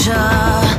pleasure.